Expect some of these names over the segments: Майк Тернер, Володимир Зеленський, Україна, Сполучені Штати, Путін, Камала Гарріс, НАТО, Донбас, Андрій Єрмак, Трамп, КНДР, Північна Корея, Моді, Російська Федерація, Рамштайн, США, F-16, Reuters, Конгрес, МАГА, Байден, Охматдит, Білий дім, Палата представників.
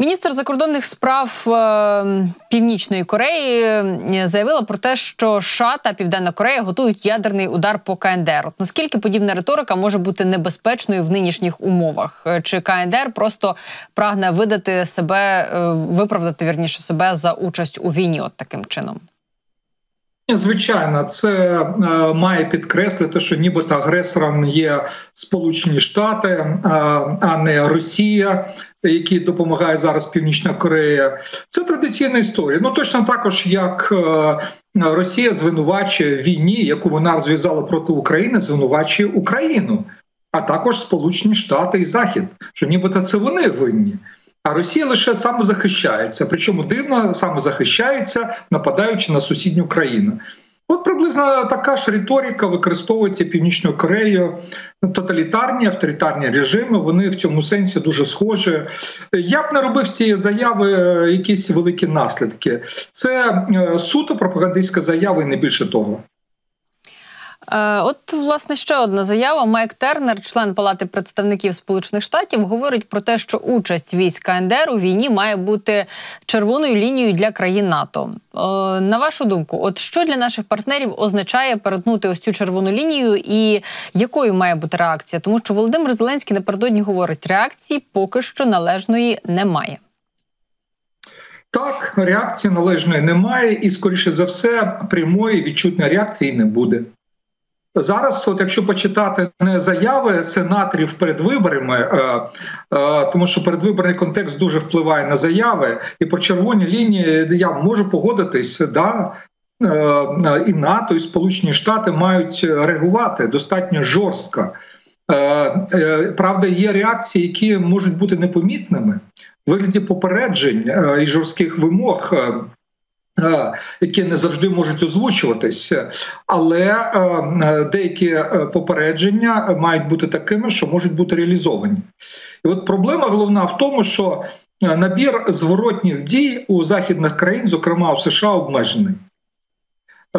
Міністр закордонних справ Північної Кореї заявила про те, що США та Південна Корея готують ядерний удар по КНДР. От наскільки подібна риторика може бути небезпечною в нинішніх умовах? Чи КНДР просто прагне видати себе, виправдати себе за участь у війні от таким чином? Звичайно, це має підкреслити, що нібито агресором є Сполучені Штати, а не Росія, які допомагає зараз Північна Корея. Це традиційна історія. Ну, точно також, як Росія звинувачує в війні, яку вона розв'язала проти України, звинувачує Україну, а також Сполучені Штати і Захід, що нібито це вони винні. А Росія лише самозахищається, причому дивно самозахищається, нападаючи на сусідню країну. От приблизно така ж риторика використовується Північною Кореєю. Тоталітарні, авторитарні режими, вони в цьому сенсі дуже схожі. Я б не робив з цієї заяви якісь великі наслідки. Це суто пропагандистська заява і не більше того. От, власне, ще одна заява. Майк Тернер, член Палати представників Сполучених Штатів, говорить про те, що участь військ КНДР у війні має бути червоною лінією для країн НАТО. На вашу думку, от що для наших партнерів означає перетнути ось цю червону лінію і якою має бути реакція? Тому що Володимир Зеленський напередодні говорить, реакції поки що належної немає. Так, реакції належної немає і, скоріше за все, прямої відчутної реакції не буде. Зараз, от якщо почитати не заяви сенаторів перед виборами, тому що передвиборний контекст дуже впливає на заяви, і по червоній лінії я можу погодитись, да, і НАТО, і Сполучені Штати мають реагувати достатньо жорстко. Правда, є реакції, які можуть бути непомітними в вигляді попереджень і жорстких вимог, які не завжди можуть озвучуватись, але деякі попередження мають бути такими, що можуть бути реалізовані. І от проблема головна в тому, що набір зворотніх дій у західних країн, зокрема у США, обмежений.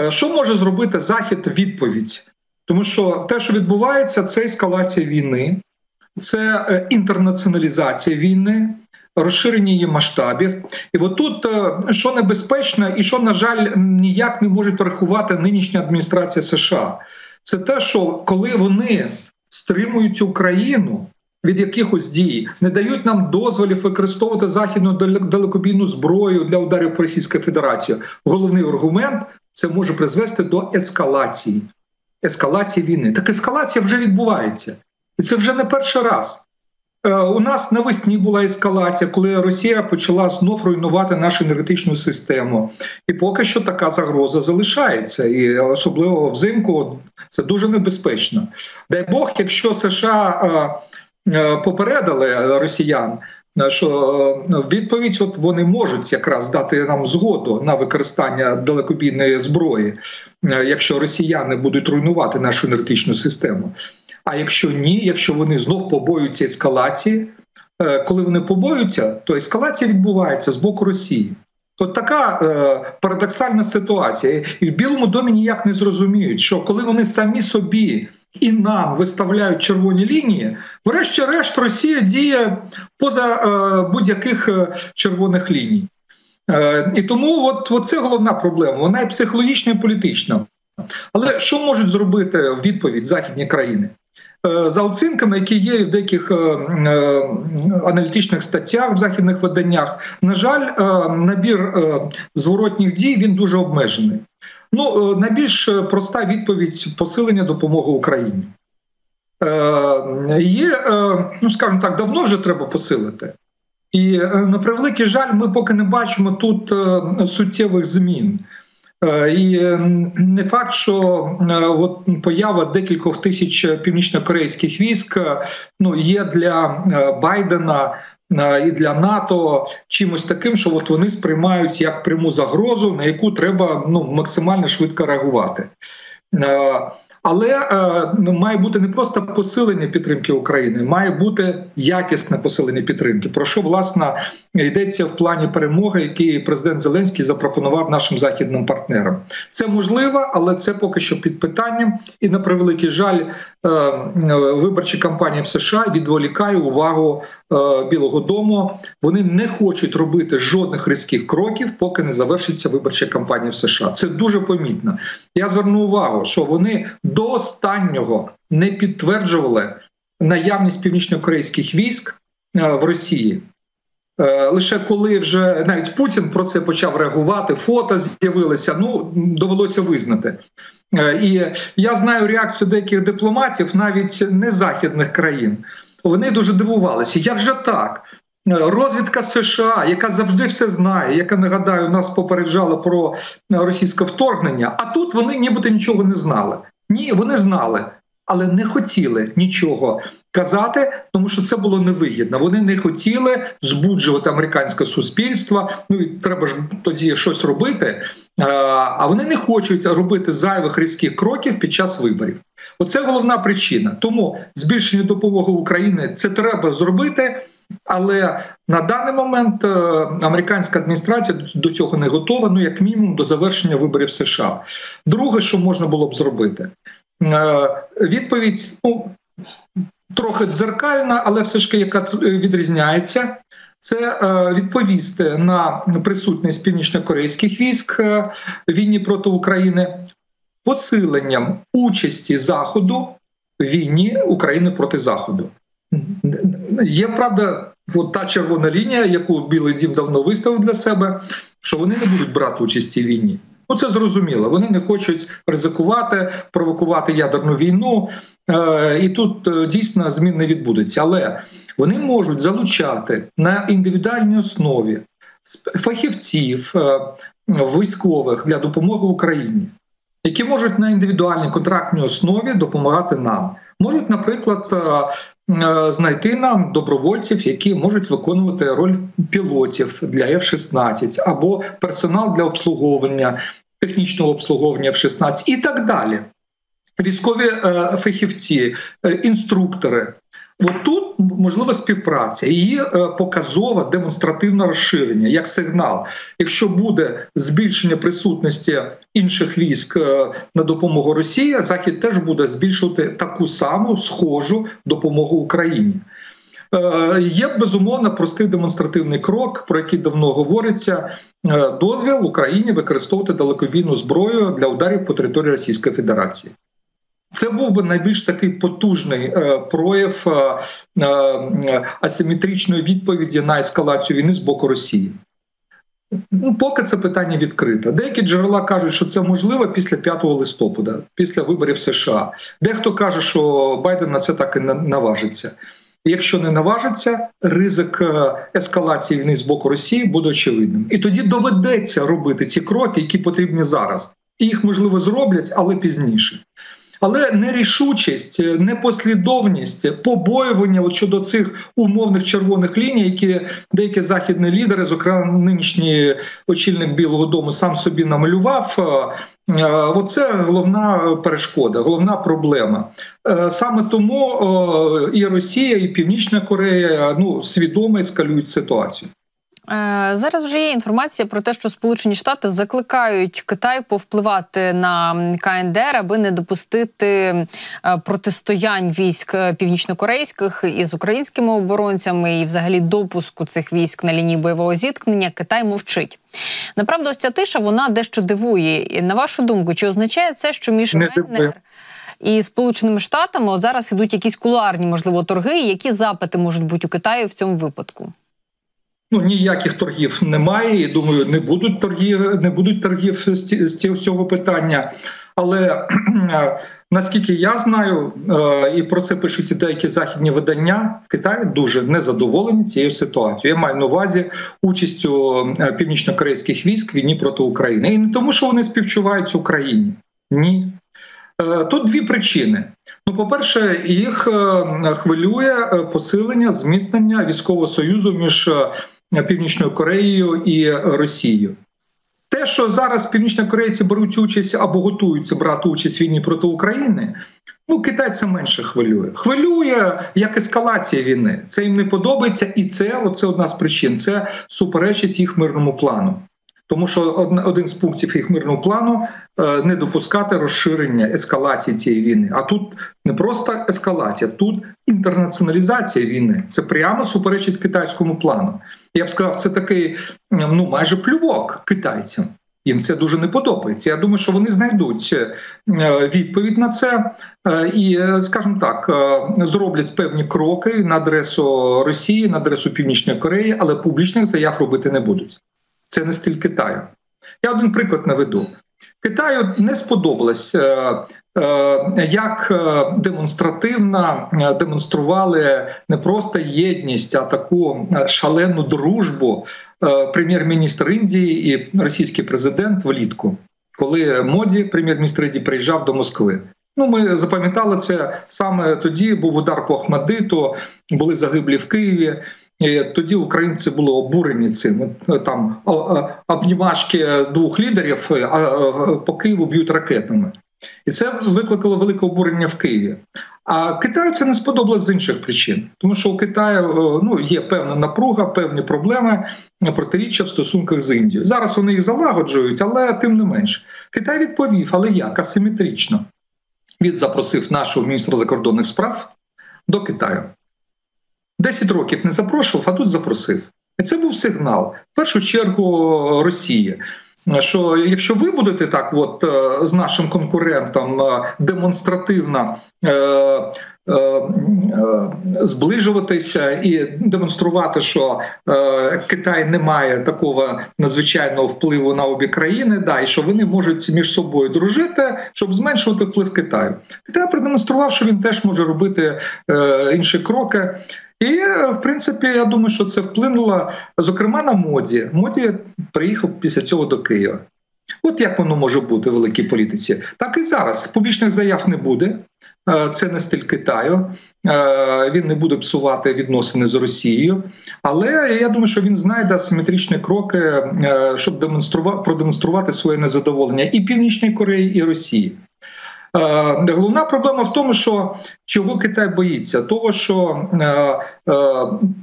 Що може зробити Захід відповідь? Тому що те, що відбувається, це ескалація війни, це інтернаціоналізація війни, розширення її масштабів. І отут, що небезпечно і що, на жаль, ніяк не можуть врахувати нинішня адміністрація США, це те, що коли вони стримують Україну від якихось дій, не дають нам дозволів використовувати західну далекобійну зброю для ударів по Російській Федерації. Головний аргумент – це може призвести до ескалації. Ескалації війни. Так ескалація вже відбувається. І це вже не перший раз. У нас навесні була ескалація, коли Росія почала знов руйнувати нашу енергетичну систему. І поки що така загроза залишається, і особливо взимку це дуже небезпечно. Дай Бог, якщо США попередили росіян, що відповідь от вони можуть якраз дати нам згоду на використання далекобійної зброї, якщо росіяни будуть руйнувати нашу енергетичну систему. А якщо ні, якщо вони знов побоюються ескалації, коли вони побоюються, то ескалація відбувається з боку Росії. От така парадоксальна ситуація. І в Білому домі ніяк не зрозуміють, що коли вони самі собі і нам виставляють червоні лінії, врешті-решт Росія діє поза будь-яких червоних ліній. І тому от це головна проблема. Вона і психологічна, і політична. Але що можуть зробити в відповідь західні країни? За оцінками, які є в деяких аналітичних статтях, в західних виданнях, на жаль, набір зворотніх дій, він дуже обмежений. Ну, найбільш проста відповідь – посилення допомоги Україні. Є, ну, скажімо так, давно вже треба посилити. І, на превеликий жаль, ми поки не бачимо тут суттєвих змін. І не факт, що от поява декількох тисяч північнокорейських військ, ну, є для Байдена і для НАТО чимось таким, що от вони сприймають як пряму загрозу, на яку треба, ну, максимально швидко реагувати. Але має бути не просто посилення підтримки України, має бути якісне посилення підтримки, про що, власне, йдеться в плані перемоги, який президент Зеленський запропонував нашим західним партнерам. Це можливо, але це поки що під питанням. І, на превеликий жаль, виборчі кампанії в США відволікає увагу Білого дому. Вони не хочуть робити жодних різких кроків, поки не завершиться виборча кампанія в США. Це дуже помітно. Я зверну увагу, що вони до останнього не підтверджували наявність північнокорейських військ в Росії. Лише коли вже навіть Путін про це почав реагувати, фото з'явилися, ну, довелося визнати. І я знаю реакцію деяких дипломатів, навіть не західних країн. Вони дуже дивувалися. Як же так? Розвідка США, яка завжди все знає, яка, нагадаю, нас попереджала про російське вторгнення, а тут вони нібито нічого не знали. Ні, вони знали. Але не хотіли нічого казати, тому що це було невигідно. Вони не хотіли збуджувати американське суспільство, ну і треба ж тоді щось робити, а вони не хочуть робити зайвих різких кроків під час виборів. Оце головна причина. Тому збільшення допомоги Україні – це треба зробити, але на даний момент американська адміністрація до цього не готова, ну як мінімум до завершення виборів США. Друге, що можна було б зробити – відповідь, ну, трохи дзеркальна, але все ж таки яка відрізняється, це відповісти на присутність північнокорейських військ в війні проти України посиленням участі Заходу в війні України проти Заходу. Є, правда, от та червона лінія, яку Білий дім давно виставив для себе, що вони не будуть брати участі в війні. Ну, це зрозуміло. Вони не хочуть ризикувати, провокувати ядерну війну. І тут дійсно змін не відбудеться. Але вони можуть залучати на індивідуальній основі фахівців, військових для допомоги Україні, які можуть на індивідуальній контрактній основі допомагати нам. Можуть, наприклад, знайти нам добровольців, які можуть виконувати роль пілотів для F-16 або персонал для обслуговування, технічного обслуговування F-16 і так далі. Військові фахівці, інструктори. От тут можлива співпраця, її показове демонстративне розширення, як сигнал. Якщо буде збільшення присутності інших військ на допомогу Росії, Захід теж буде збільшувати таку саму схожу допомогу Україні. Є, безумовно, простий демонстративний крок, про який давно говориться, дозвіл Україні використовувати далекобійну зброю для ударів по території Російської Федерації. Це був би найбільш такий потужний прояв асиметричної відповіді на ескалацію війни з боку Росії. Ну, поки це питання відкрите. Деякі джерела кажуть, що це можливо після 5 листопада, після виборів США. Дехто каже, що Байден на це так і наважиться. Якщо не наважиться, ризик ескалації війни з боку Росії буде очевидним. І тоді доведеться робити ці кроки, які потрібні зараз. І їх, можливо, зроблять, але пізніше. Але нерішучість, непослідовність, побоювання щодо цих умовних червоних ліній, які деякі західні лідери, зокрема нинішній очільник Білого дому, сам собі намалював, оце головна перешкода, головна проблема. Саме тому і Росія, і Північна Корея, ну, свідомо ескалюють ситуацію. Зараз вже є інформація про те, що Сполучені Штати закликають Китай повпливати на КНДР, аби не допустити протистоянь військ північнокорейських із українськими оборонцями і взагалі допуску цих військ на лінії бойового зіткнення. Китай мовчить. Направду, ось ця тиша, вона дещо дивує. І, на вашу думку, чи означає це, що між КНДР і Сполученими Штатами от зараз ідуть якісь кулуарні, можливо, торги, і які запити можуть бути у Китаю в цьому випадку? Ну, ніяких торгів немає, і, думаю, не будуть торгів з цього питання. Але, наскільки я знаю, і про це пишуть і деякі західні видання, в Китаї дуже незадоволені цією ситуацією. Я маю на увазі участю північнокорейських військ в війні проти України. І не тому, що вони співчувають Україні. Ні. Тут дві причини. Ну, по-перше, їх хвилює посилення, зміцнення військового союзу між Північною Кореєю і Росією. Те, що зараз північнокорейці беруть участь або готуються брати участь в війні проти України, ну, Китай це менше хвилює. Хвилює як ескалація війни. Це їм не подобається, і це одна з причин. Це суперечить їх мирному плану. Тому що один з пунктів їх мирного плану – не допускати розширення ескалації цієї війни. А тут не просто ескалація, тут інтернаціоналізація війни. Це прямо суперечить китайському плану. Я б сказав, це такий, ну, майже плювок китайцям. Їм це дуже не подобається. Я думаю, що вони знайдуть відповідь на це і, скажімо так, зроблять певні кроки на адресу Росії, на адресу Північної Кореї, але публічних заяв робити не будуть. Це не стиль Китаю. Я один приклад наведу. Китаю не сподобалось, як демонстративно демонстрували не просто єдність, а таку шалену дружбу прем'єр-міністр Індії і російський президент влітку, коли Моді, прем'єр-міністр Індії, приїжджав до Москви. Ну, ми запам'ятали це саме тоді, був удар по Охматдиту, були загиблі в Києві. І тоді українці були обурені цим. Там обнімашки двох лідерів по Києву б'ють ракетами. І це викликало велике обурення в Києві. А Китаю це не сподобалось з інших причин. Тому що у Китаю, ну, є певна напруга, певні проблеми, протиріччя в стосунках з Індією. Зараз вони їх залагоджують, але тим не менше. Китай відповів, але як? Асиметрично. Він запросив нашого міністра закордонних справ до Китаю. 10 років не запрошував, а тут запросив. І це був сигнал, в першу чергу, Росії, що якщо ви будете так от з нашим конкурентом демонстративно зближуватися і демонструвати, що Китай не має такого надзвичайного впливу на обі країни, да, і що вони можуть між собою дружити, щоб зменшувати вплив Китаю. Китай продемонстрував, що він теж може робити інші кроки. І, в принципі, я думаю, що це вплинуло, зокрема, на Моді. Моді приїхав після цього до Києва. От як воно може бути в великій політиці. Так і зараз. Публічних заяв не буде. Це не стиль Китаю. Він не буде псувати відносини з Росією. Але я думаю, що він знайде асиметричні кроки, щоб продемонструвати своє незадоволення і Північної Кореї, і Росії. Головна проблема в тому, що чого Китай боїться? Того, що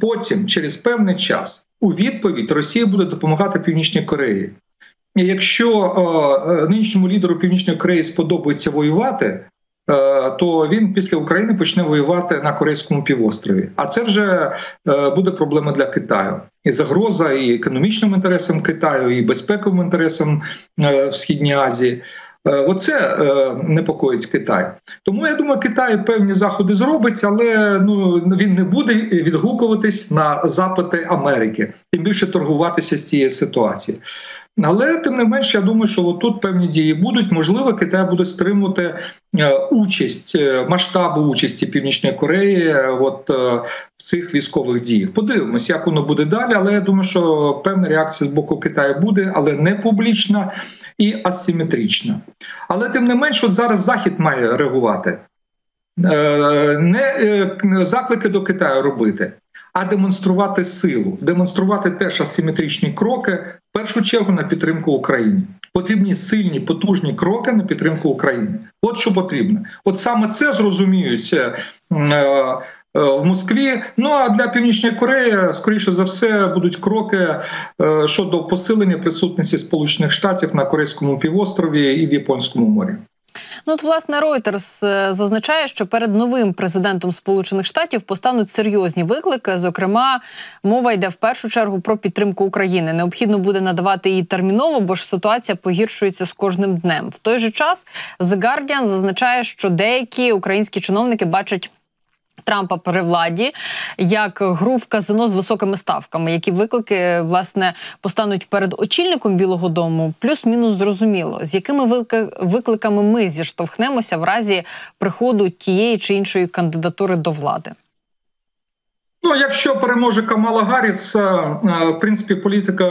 потім, через певний час, у відповідь Росія буде допомагати Північній Кореї. І якщо нинішньому лідеру Північної Кореї сподобається воювати, то він після України почне воювати на Корейському півострові. А це вже буде проблема для Китаю. І загроза і економічним інтересам Китаю, і безпековим інтересам в Східній Азії. Оце непокоїть Китай. Тому, я думаю, Китай певні заходи зробить, але, ну, він не буде відгукуватись на запити Америки, тим більше торгуватися з цією ситуацією. Але, тим не менш, я думаю, що отут певні дії будуть. Можливо, Китай буде стримувати участь, масштабу участі Північної Кореї от, в цих військових діях. Подивимось, як воно буде далі, але я думаю, що певна реакція з боку Китаю буде, але не публічна і асиметрична. Але, тим не менш, от зараз Захід має реагувати. Не заклики до Китаю робити, а демонструвати силу, демонструвати теж асиметричні кроки, в першу чергу на підтримку України. Потрібні сильні, потужні кроки на підтримку України. От що потрібно. От саме це зрозуміють в Москві. Ну, а для Північної Кореї, скоріше за все, будуть кроки щодо посилення присутності Сполучених Штатів на Корейському півострові і в Японському морі. Ну, от, власне, Reuters зазначає, що перед новим президентом Сполучених Штатів постануть серйозні виклики. Зокрема, мова йде в першу чергу про підтримку України. Необхідно буде надавати її терміново, бо ж ситуація погіршується з кожним днем. В той же час The Guardian зазначає, що деякі українські чиновники бачать Трампа при владі як гру в казино з високими ставками. Які виклики, власне, постануть перед очільником Білого дому, плюс-мінус зрозуміло. З якими викликами ми зіштовхнемося в разі приходу тієї чи іншої кандидатури до влади? Ну, якщо переможе Камала Гарріс, в принципі, політика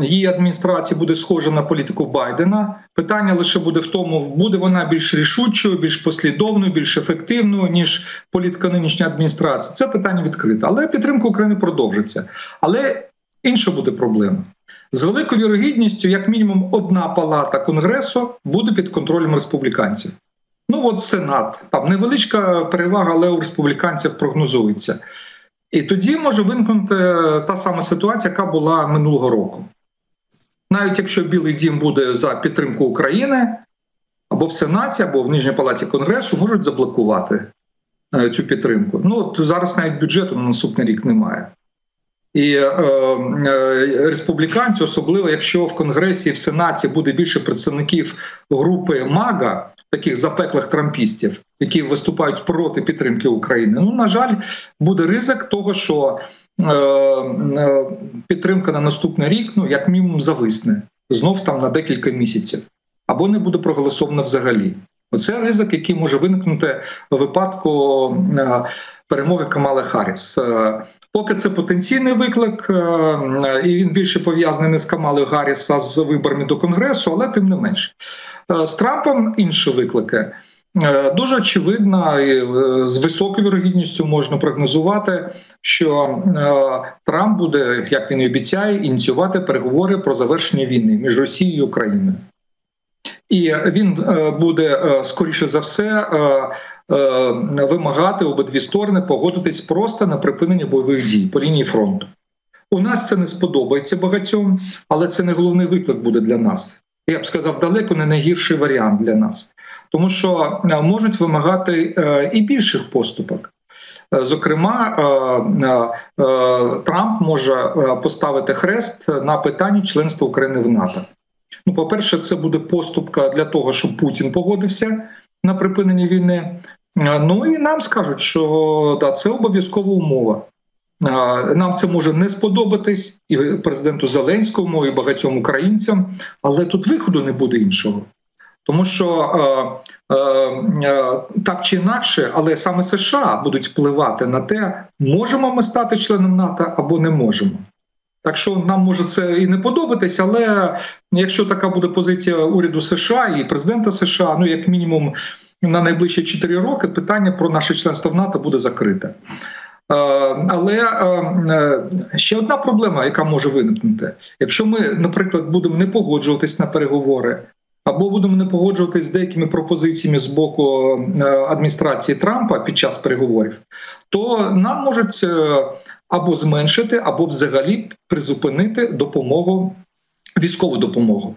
її адміністрації буде схожа на політику Байдена. Питання лише буде в тому, буде вона більш рішучою, більш послідовною, більш ефективною, ніж політика нинішньої адміністрації. Це питання відкрите. Але підтримка України продовжиться. Але інша буде проблема. З великою вірогідністю, як мінімум, одна палата Конгресу буде під контролем республіканців. Ну, от Сенат. Там невеличка перевага, але у республіканців прогнозується. І тоді може виникнути та сама ситуація, яка була минулого року. навіть якщо Білий дім буде за підтримку України, або в Сенаті, або в Нижній палаті Конгресу можуть заблокувати цю підтримку. Ну, от зараз навіть бюджету на наступний рік немає. І республіканці, особливо якщо в Конгресі і в Сенаті буде більше представників групи МАГА, таких запеклих трампістів, які виступають проти підтримки України, ну, на жаль, буде ризик того, що підтримка на наступний рік, ну, як мінімум, зависне. Знов там на декілька місяців. Або не буде проголосовано взагалі. Оце ризик, який може виникнути в випадку перемоги Камали Гарріс. Поки це потенційний виклик, і він більше пов'язаний не з Камалою Гарріс, а з виборами до Конгресу, але тим не менше. З Трампом інші виклики. Дуже очевидно, і з високою вірогідністю можна прогнозувати, що Трамп буде, як він і обіцяє, ініціювати переговори про завершення війни між Росією і Україною. І він буде, скоріше за все, вимагати обидві сторони погодитись просто на припинення бойових дій по лінії фронту. У нас це не сподобається багатьом, але це не головний виклик буде для нас. Я б сказав, далеко не найгірший варіант для нас. Тому що можуть вимагати і більших поступок. Зокрема, Трамп може поставити хрест на питанні членства України в НАТО. Ну, по-перше, це буде поступка для того, щоб Путін погодився на припинення війни. Ну і нам скажуть, що да, це обов'язкова умова. Нам це може не сподобатись, і президенту Зеленському, і багатьом українцям, але тут виходу не буде іншого. Тому що так чи інакше, але саме США будуть впливати на те, можемо ми стати членом НАТО або не можемо. Так що нам може це і не подобатись, але якщо така буде позиція уряду США і президента США, ну як мінімум на найближчі 4 роки питання про наше членство в НАТО буде закрите. Але ще одна проблема, яка може виникнути. Якщо ми, наприклад, будемо не погоджуватись на переговори, або будемо не погоджуватись з деякими пропозиціями з боку адміністрації Трампа під час переговорів, то нам можуть або зменшити, або взагалі призупинити допомогу, військову допомогу.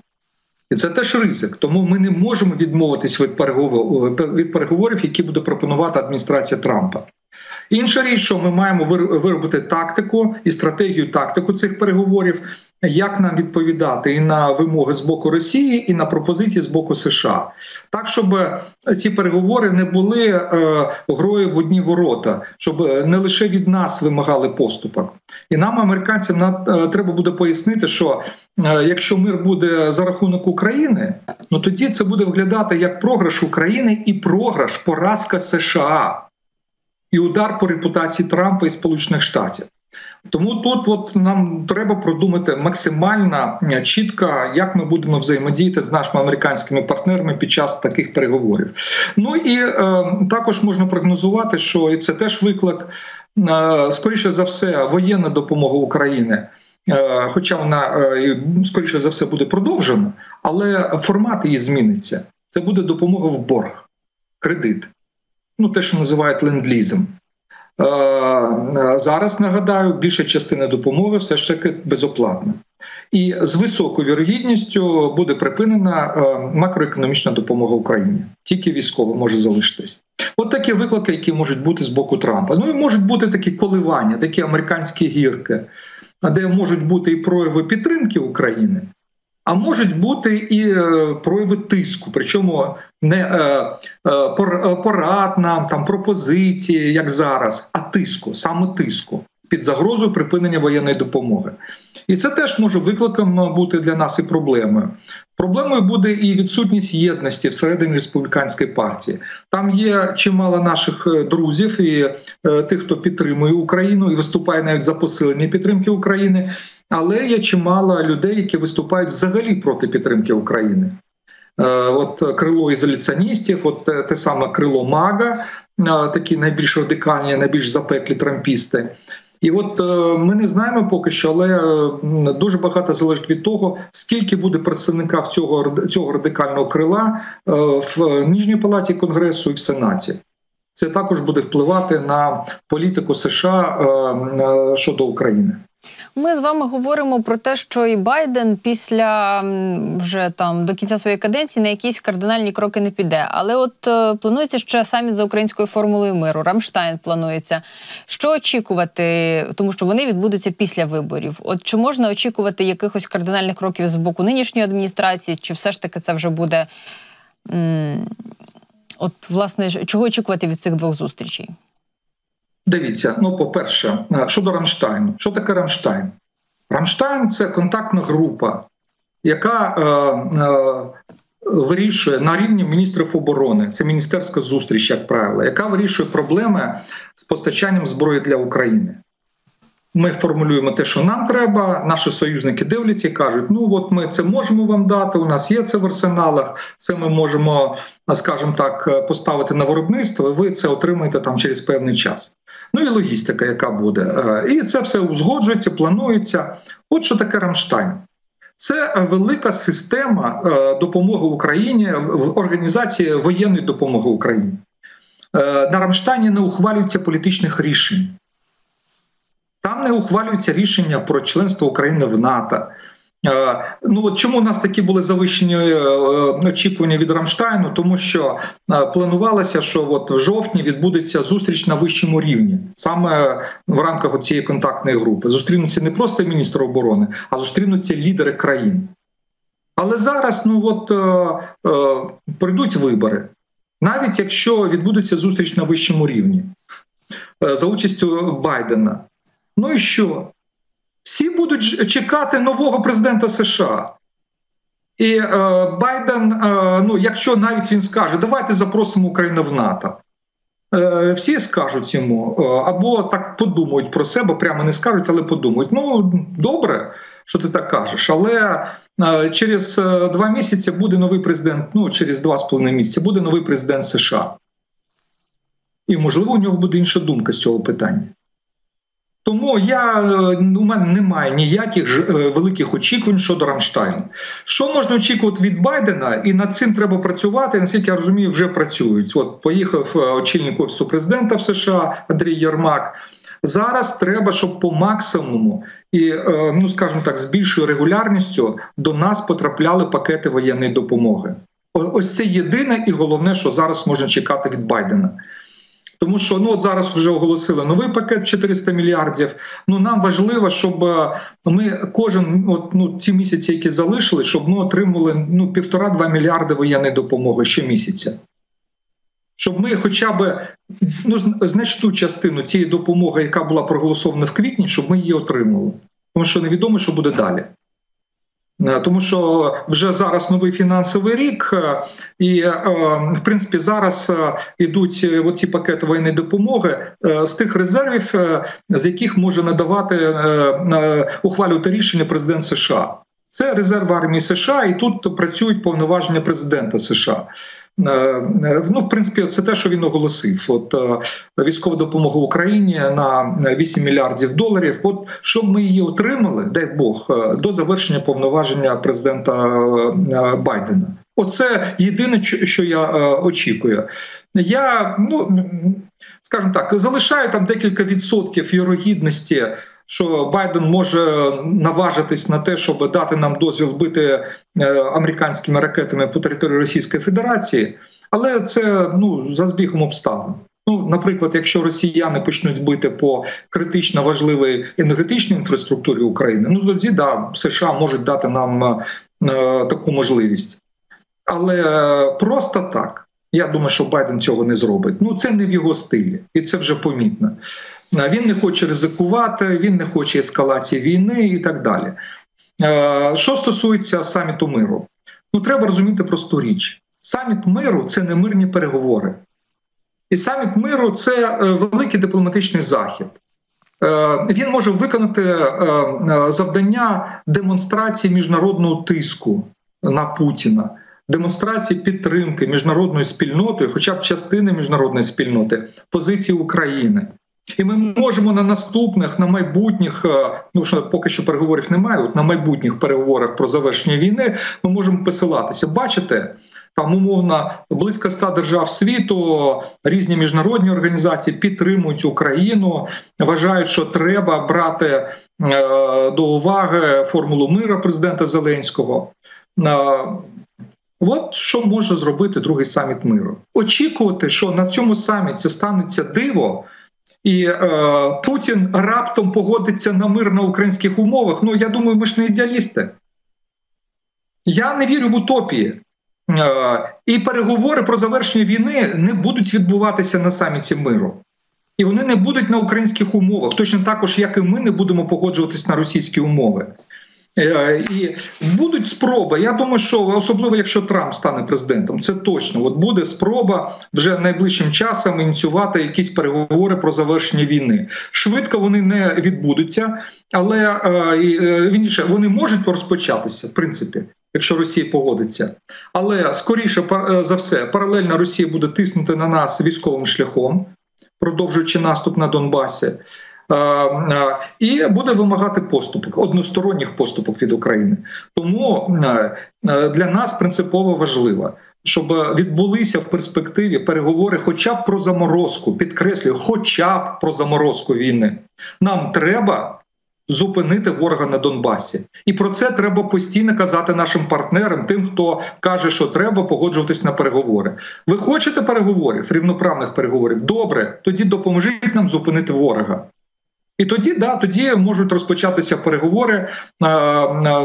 І це теж ризик. Тому ми не можемо відмовитись від переговорів, які буде пропонувати адміністрація Трампа. Інша річ, що ми маємо виробити тактику і стратегію тактику цих переговорів, як нам відповідати і на вимоги з боку Росії, і на пропозиції з боку США. Так, щоб ці переговори не були грою в одні ворота, щоб не лише від нас вимагали поступок. І нам, американцям, треба буде пояснити, що якщо мир буде за рахунок України, ну тоді це буде виглядати як програш України і програш, поразка США. І удар по репутації Трампа і Сполучених Штатів. Тому тут от нам треба продумати максимально чітко, як ми будемо взаємодіяти з нашими американськими партнерами під час таких переговорів. Ну і також можна прогнозувати, що і це теж виклик, скоріше за все, воєнна допомога України, хоча вона, скоріше за все, буде продовжена, але формат її зміниться. Це буде допомога в борг, кредит. Ну, те, що називають ленд-лізом. Зараз, нагадаю, більша частина допомоги все ж таки безоплатна. І з високою вірогідністю буде припинена макроекономічна допомога Україні. Тільки військова може залишитись. От такі виклики, які можуть бути з боку Трампа. Ну і можуть бути такі коливання, такі американські гірки, де можуть бути і прояви підтримки України, а можуть бути і прояви тиску, причому не порад нам, там, пропозиції, як зараз, а тиску, саме тиску, під загрозою припинення воєнної допомоги. І це теж може викликом бути для нас і проблемою. Проблемою буде і відсутність єдності всередині республіканської партії. Там є чимало наших друзів і тих, хто підтримує Україну і виступає навіть за посилення підтримки України, але є чимало людей, які виступають взагалі проти підтримки України. От крило ізоляціоністів, от те саме крило МАГА, такі найбільш радикальні, найбільш запеклі трампісти. І от ми не знаємо поки що, але дуже багато залежить від того, скільки буде представників цього радикального крила в Нижній палаті Конгресу і в Сенаті. Це також буде впливати на політику США щодо України. Ми з вами говоримо про те, що і Байден після вже там до кінця своєї каденції на якісь кардинальні кроки не піде. Але от планується ще саміт за українською формулою миру, Рамштайн планується. Що очікувати, тому що вони відбудуться після виборів. От чи можна очікувати якихось кардинальних кроків з боку нинішньої адміністрації, чи все ж таки це вже буде, от власне, чого очікувати від цих двох зустрічей? Дивіться, ну, по-перше, щодо Рамштайну. Що таке Рамштайн? Рамштайн – це контактна група, яка вирішує на рівні міністрів оборони, це міністерська зустріч, як правило, яка вирішує проблеми з постачанням зброї для України. Ми формулюємо те, що нам треба, наші союзники дивляться і кажуть, ну, от ми це можемо вам дати, у нас є це в арсеналах, це ми можемо, скажімо так, поставити на виробництво, і ви це отримаєте там через певний час. Ну і логістика, яка буде. І це все узгоджується, планується. От що таке Рамштайн. Це велика система допомоги Україні, організації воєнної допомоги Україні. На Рамштайні не ухвалюється політичних рішень. Там не ухвалюються рішення про членство України в НАТО. Ну от чому у нас такі були завищені очікування від Рамштайну? Тому що планувалося, що от в жовтні відбудеться зустріч на вищому рівні, саме в рамках цієї контактної групи. Зустрінуться не просто міністри оборони, а зустрінуться лідери країн. Але зараз, ну от, прийдуть вибори, навіть якщо відбудеться зустріч на вищому рівні, за участю Байдена. Ну і що? Всі будуть чекати нового президента США. І Байден, ну, якщо навіть він скаже, давайте запросимо Україну в НАТО, всі скажуть йому, або так подумають про себе, прямо не скажуть, але подумають, ну, добре, що ти так кажеш, але через 2 місяці буде новий президент, ну, через 2,5 місяці буде новий президент США. І, можливо, у нього буде інша думка з цього питання. Тому у мене немає ніяких великих очікувань щодо Рамштайну. Що можна очікувати від Байдена, і над цим треба працювати, і, наскільки я розумію, вже працюють. От поїхав очільник Офісу президента в США Андрій Єрмак. Зараз треба, щоб по максимуму і, ну, скажімо так, з більшою регулярністю до нас потрапляли пакети воєнної допомоги. Ось це єдине і головне, що зараз можна чекати від Байдена. Тому що, ну, от зараз вже оголосили новий пакет 400 мільярдів. Ну, нам важливо, щоб ми кожен, от, ну, ці місяці, які залишили, щоб ми отримали, ну, 1,5–2 мільярди воєнної допомоги щомісяця. Щоб ми хоча б, ну, значну частину цієї допомоги, яка була проголосована в квітні, щоб ми її отримали. Тому що невідомо, що буде далі. Тому що вже зараз новий фінансовий рік, і, в принципі, зараз йдуть оці пакети воєнної допомоги з тих резервів, з яких може надавати, ухвалювати рішення президент США. Це резерв армії США, і тут працюють повноваження президента США. Ну, в принципі, це те, що він оголосив. От військова допомога Україні на 8 мільярдів доларів. От щоб ми її отримали, дай Бог, до завершення повноваження президента Байдена. Оце єдине, що я очікую. Я, ну, скажімо так, залишаю там декілька відсотків вірогідності, що Байден може наважитись на те, щоб дати нам дозвіл бити американськими ракетами по території Російської Федерації, але це, ну, за збігом обставин. Ну, наприклад, якщо росіяни почнуть бити по критично важливій енергетичній інфраструктурі України, ну, тоді, да, США можуть дати нам таку можливість. Але просто так, я думаю, що Байден цього не зробить. Ну, це не в його стилі, і це вже помітно. Він не хоче ризикувати, він не хоче ескалації війни і так далі. Що стосується саміту миру? Ну, треба розуміти просту річ. Саміт миру – це не мирні переговори. І саміт миру – це великий дипломатичний захід. Він може виконати завдання демонстрації міжнародного тиску на Путіна, демонстрації підтримки міжнародною спільнотою, хоча б частини міжнародної спільноти, позиції України. І ми можемо на наступних, на майбутніх, ну, що поки що переговорів немає, от на майбутніх переговорах про завершення війни ми можемо посилатися. Бачите, там умовно близько 100 держав світу, різні міжнародні організації підтримують Україну, вважають, що треба брати до уваги формулу миру президента Зеленського. От що може зробити другий саміт миру. Очікувати, що на цьому саміті станеться диво, і Путін раптом погодиться на мир на українських умовах, ну, я думаю, ми ж не ідеалісти. Я не вірю в утопії. І переговори про завершення війни не будуть відбуватися на саміті миру. І вони не будуть на українських умовах. Точно також, як і ми не будемо погоджуватись на російські умови. І будуть спроби, я думаю, що особливо, якщо Трамп стане президентом, це точно. От буде спроба вже найближчим часом ініціювати якісь переговори про завершення війни. Швидко вони не відбудуться, але вони можуть розпочатися, в принципі, якщо Росія погодиться. Але, скоріше за все, паралельно Росія буде тиснути на нас військовим шляхом, продовжуючи наступ на Донбасі. І буде вимагати поступок, односторонніх поступок від України. Тому для нас принципово важливо, щоб відбулися в перспективі переговори хоча б про заморозку, підкреслюю, хоча б про заморозку війни. Нам треба зупинити ворога на Донбасі. І про це треба постійно казати нашим партнерам, тим, хто каже, що треба погоджуватись на переговори. Ви хочете переговорів, рівноправних переговорів? Добре, тоді допоможіть нам зупинити ворога. І тоді можуть розпочатися переговори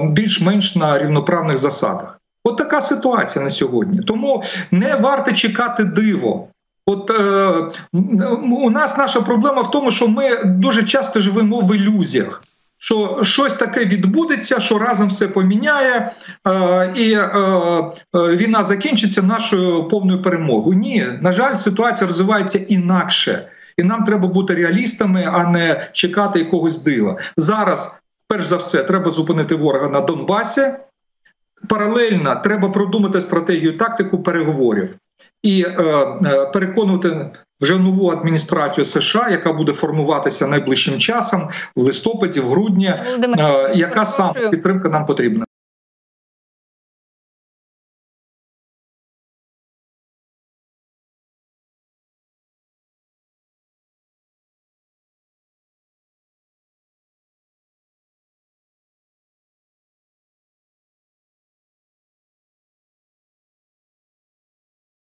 більш-менш на рівноправних засадах. От така ситуація на сьогодні. Тому не варто чекати диво. От у нас наша проблема в тому, що ми дуже часто живемо в ілюзіях, що щось таке відбудеться, що разом все поміняє, і війна закінчиться нашою повною перемогою. Ні, на жаль, ситуація розвивається інакше. І нам треба бути реалістами, а не чекати якогось дива. Зараз, перш за все, треба зупинити ворога на Донбасі. Паралельно треба продумати стратегію і тактику переговорів. І переконувати вже нову адміністрацію США, яка буде формуватися найближчим часом, в листопаді, в грудні, яка саме підтримка нам потрібна.